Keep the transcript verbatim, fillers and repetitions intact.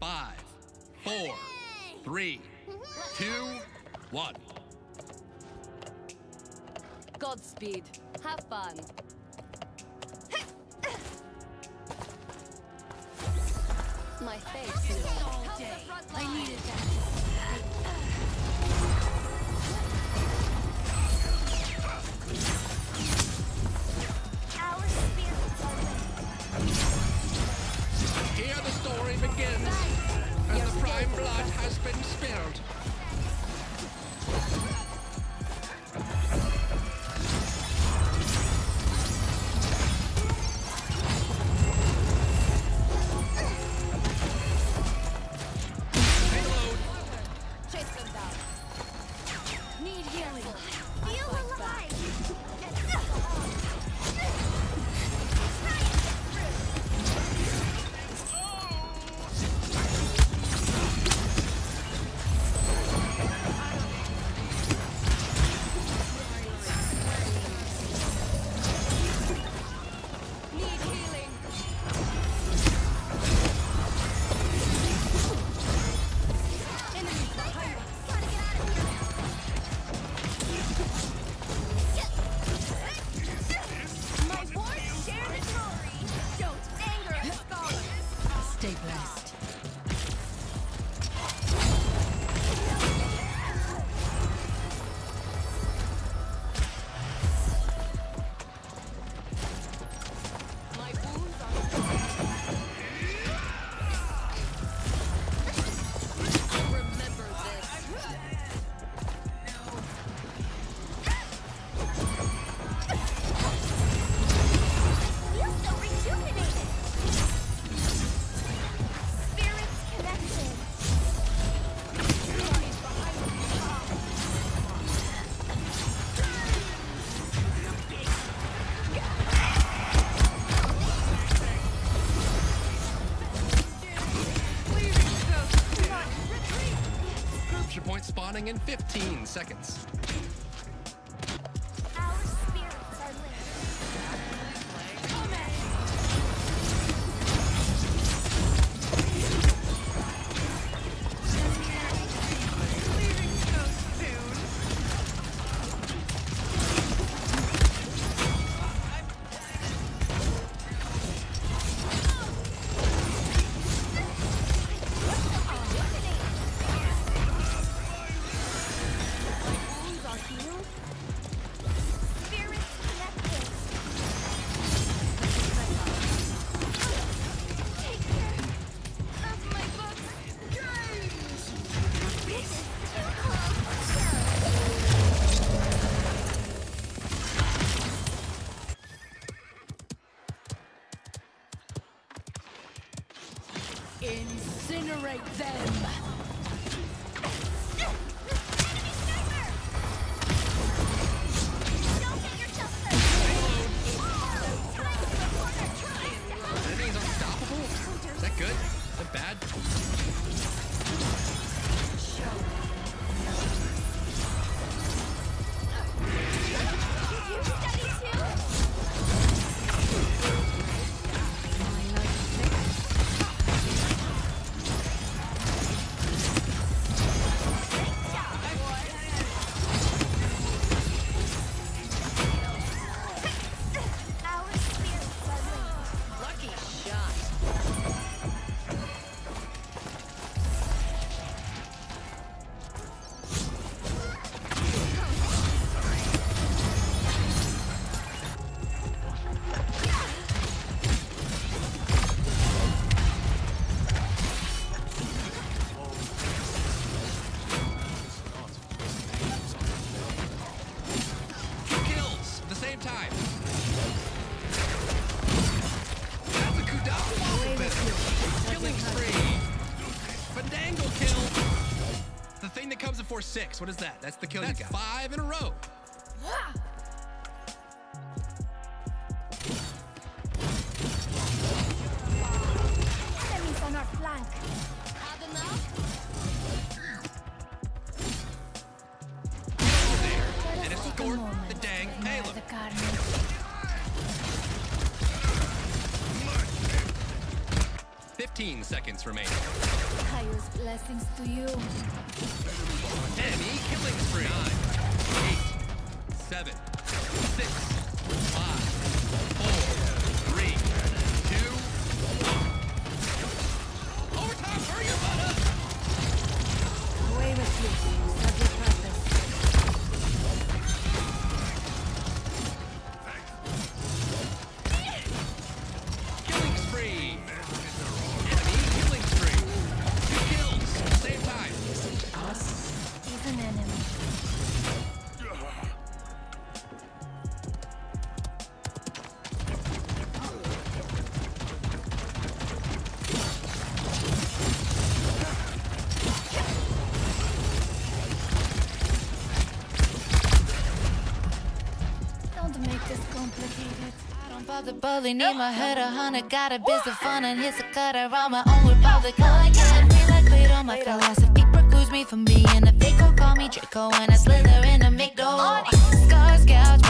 Five, four, three, two, one. Godspeed. Have fun. My face is all day. I needed that. Here the story begins, and the prime blood has been spilled. Payload! Chase them down. Need healing. Feel alive! Point spawning in fifteen seconds. Our spirits are lit. Come at leaving so soon. Incinerate them! Six. What is that? That's the kill you got. That's five in a row. Enemies on our flank. Have enough? Go there and escort the dang payload. fifteen seconds remaining. Highest blessings to you. Enemy killing spree. nine, eight, seven, six, five, four, three, two, one. Overtime, hurry up, Anna! Away with you. The bully need my head a hundred. Got a biz of fun and here's a cutter. All my own republic. I got me like great on my philosophy. Precludes me from being a fake. Call me Draco when I slither in a make door. Scars gouge.